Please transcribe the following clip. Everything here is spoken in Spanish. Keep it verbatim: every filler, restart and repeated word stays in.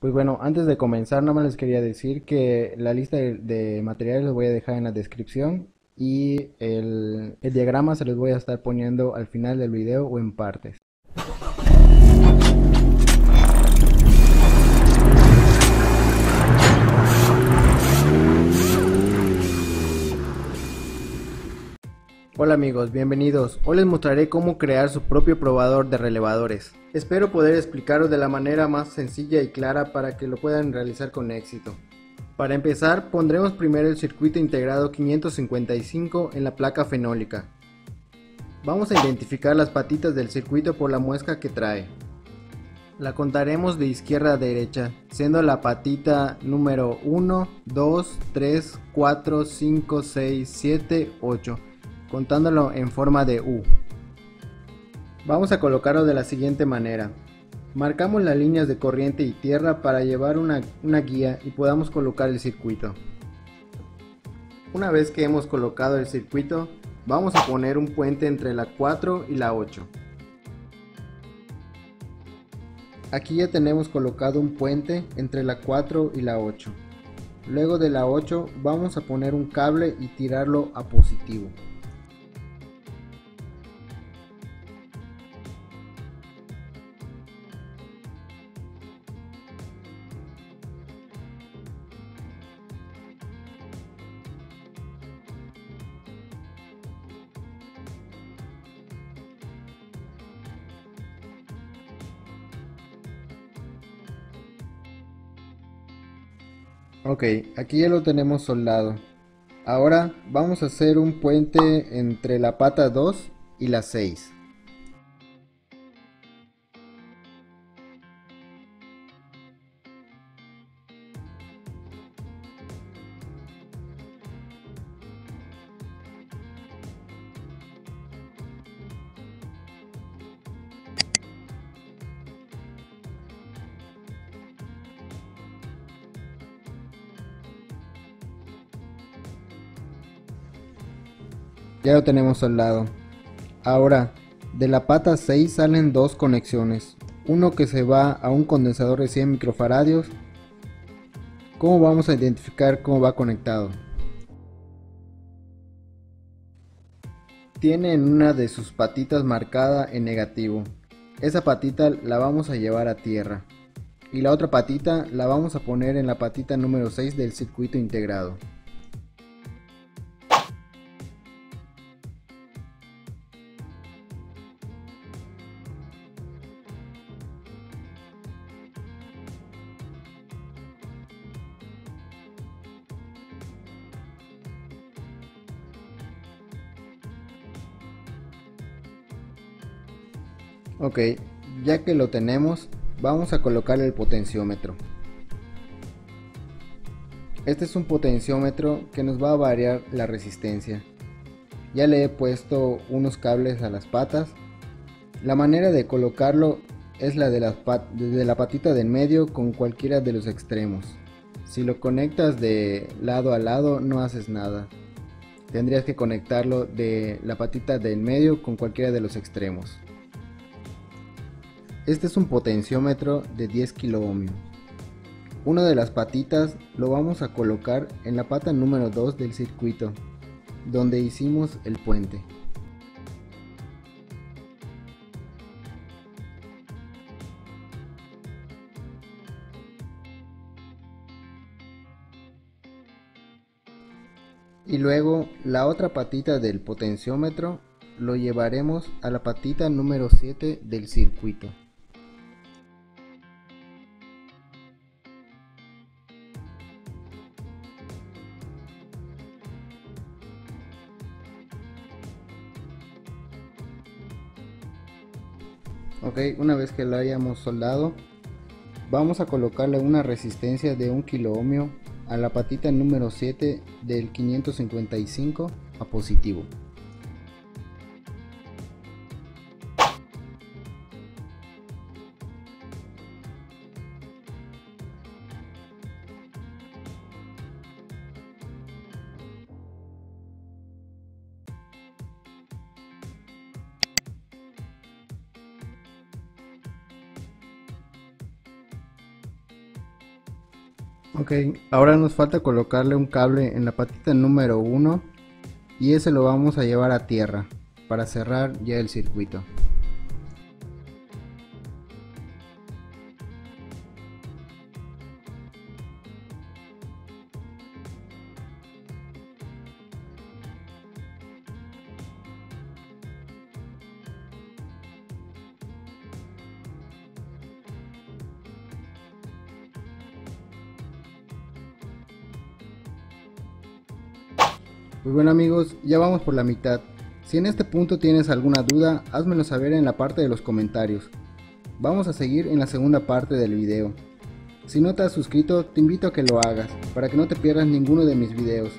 Pues bueno, antes de comenzar, nada más les quería decir que la lista de, de materiales los voy a dejar en la descripción y el, el diagrama se los voy a estar poniendo al final del video o en partes. Hola amigos, bienvenidos. Hoy les mostraré cómo crear su propio probador de relevadores. Espero poder explicaros de la manera más sencilla y clara para que lo puedan realizar con éxito. Para empezar, pondremos primero el circuito integrado quinientos cincuenta y cinco en la placa fenólica. Vamos a identificar las patitas del circuito por la muesca que trae. La contaremos de izquierda a derecha, siendo la patita número uno, dos, tres, cuatro, cinco, seis, siete, ocho. Contándolo en forma de U. Vamos a colocarlo de la siguiente manera. Marcamos las líneas de corriente y tierra para llevar una, una guía y podamos colocar el circuito. Una vez que hemos colocado el circuito, vamos a poner un puente entre la cuatro y la ocho. Aquí ya tenemos colocado un puente entre la cuatro y la ocho. Luego de la ocho vamos a poner un cable y tirarlo a positivo. Ok, aquí ya lo tenemos soldado. Ahora vamos a hacer un puente entre la pata dos y la seis. Ya lo tenemos soldado. Ahora, de la pata seis salen dos conexiones, uno que se va a un condensador de cien microfaradios. ¿Cómo vamos a identificar cómo va conectado? Tiene una de sus patitas marcada en negativo. Esa patita la vamos a llevar a tierra y la otra patita la vamos a poner en la patita número seis del circuito integrado. Ok, ya que lo tenemos, vamos a colocar el potenciómetro. Este es un potenciómetro que nos va a variar la resistencia. Ya le he puesto unos cables a las patas. La manera de colocarlo es la de la, pat- de la patita del medio con cualquiera de los extremos. Si lo conectas de lado a lado no haces nada. Tendrías que conectarlo de la patita del medio con cualquiera de los extremos. Este es un potenciómetro de diez kiloohmios. Una de las patitas lo vamos a colocar en la pata número dos del circuito, donde hicimos el puente. Y luego la otra patita del potenciómetro lo llevaremos a la patita número siete del circuito. Ok, una vez que lo hayamos soldado, vamos a colocarle una resistencia de un kiloohmio a la patita número siete del quinientos cincuenta y cinco a positivo. Ok, ahora nos falta colocarle un cable en la patita número uno y ese lo vamos a llevar a tierra para cerrar ya el circuito. Pues bueno amigos, ya vamos por la mitad. Si en este punto tienes alguna duda, házmelo saber en la parte de los comentarios. Vamos a seguir en la segunda parte del video. Si no te has suscrito, te invito a que lo hagas, para que no te pierdas ninguno de mis videos.